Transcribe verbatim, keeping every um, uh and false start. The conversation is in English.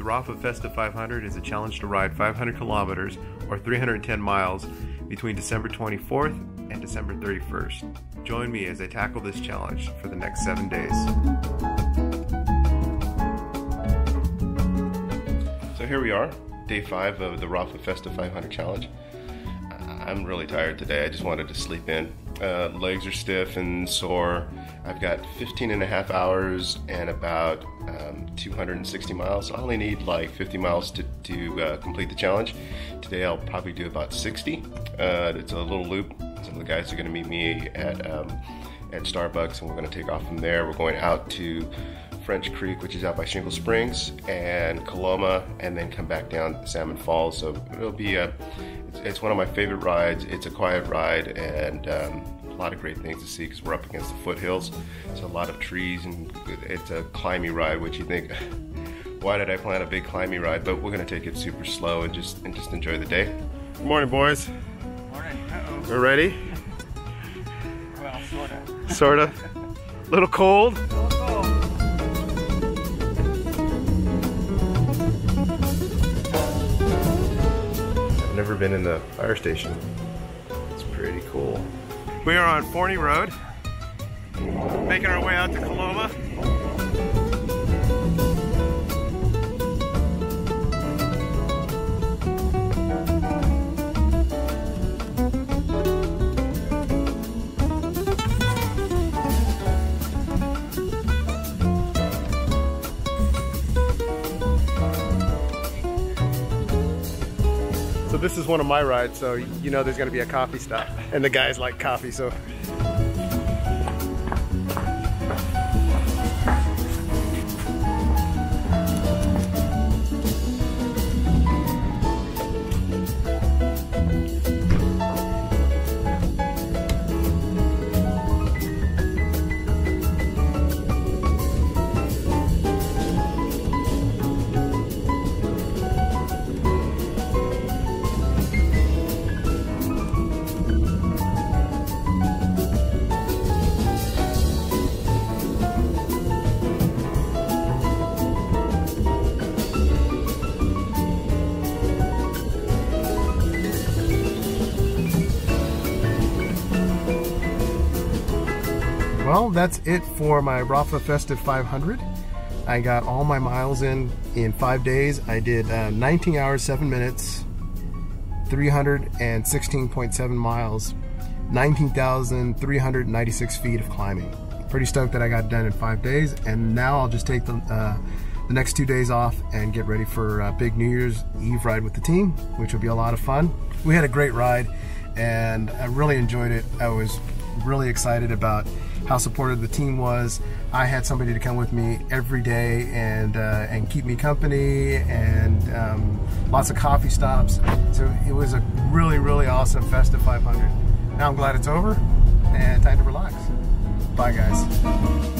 The Rapha Festive five hundred is a challenge to ride five hundred kilometers or three hundred ten miles between December twenty-fourth and December thirty-first. Join me as I tackle this challenge for the next seven days. So here we are, day five of the Rapha Festive five hundred challenge. I'm really tired today. I just wanted to sleep in. Uh, legs are stiff and sore. I've got fifteen and a half hours and about um, two hundred sixty miles. I only need like fifty miles to, to uh, complete the challenge. Today I'll probably do about sixty. Uh, it's a little loop. Some of the guys are going to meet me at, um, at Starbucks, and we're going to take off from there. We're going out to French Creek, which is out by Shingle Springs, and Coloma, and then come back down Salmon Falls. So it'll be a, it's, it's one of my favorite rides. It's a quiet ride, and um, a lot of great things to see because we're up against the foothills. It's a lot of trees, and it's a climbing ride, which you think, why did I plan a big climbing ride? But we're gonna take it super slow and just and just enjoy the day. Good morning, boys. Good morning. Uh-oh. We're ready? Well, sorta. Sorta. A little cold. Never been in the fire station. It's pretty cool. We are on Forney Road, making our way out to Coloma. So this is one of my rides, so you know there's gonna be a coffee stop. And the guys like coffee, so. Well, that's it for my Rapha Festive five hundred. I got all my miles in in five days. I did uh, nineteen hours, seven minutes, three hundred sixteen point seven miles, nineteen thousand three hundred ninety-six feet of climbing. Pretty stoked that I got it done in five days, and now I'll just take the, uh, the next two days off and get ready for a big New Year's Eve ride with the team, which will be a lot of fun. We had a great ride, and I really enjoyed it. I was really excited about how supportive the team was. I had somebody to come with me every day and uh, and keep me company, and um, lots of coffee stops. So it was a really, really awesome Festive five hundred. Now I'm glad it's over and time to relax. Bye, guys.